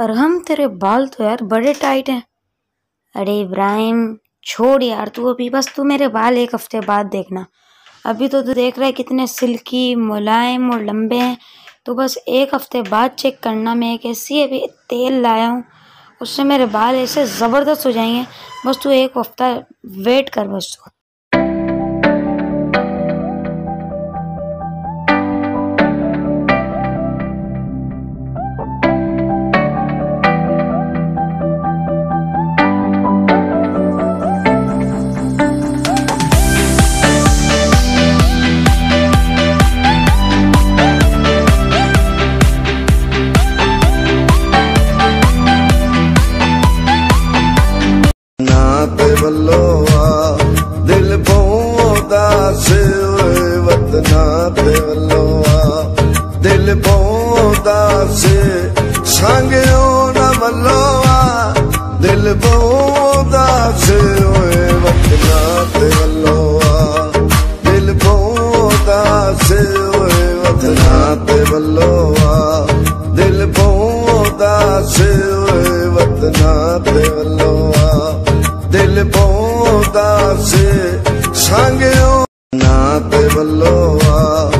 अरहम तेरे बाल तो यार बड़े टाइट हैं। अरे इब्राहिम छोड़ यार तू अभी, बस तू मेरे बाल एक हफ्ते बाद देखना। अभी तो तू देख रहा है कितने सिल्की मुलायम और लंबे हैं, तो बस एक हफ्ते बाद चेक करना। मैं एक ऐसी अभी तेल लाया हूँ, उससे मेरे बाल ऐसे ज़बरदस्त हो जाएंगे। बस तू एक हफ्ता वेट कर बस तू। दिल बोदा से वतना पे वलोआ, दिल बोदा से संगो न वलोआ, दिल बोदा से वतना पे वलोआ, दिल बोदा से वतना पे वलोआ, दिल बोदा से वतना पे वलोआ, दिल बोदा से संग ना ते वल्लोआ।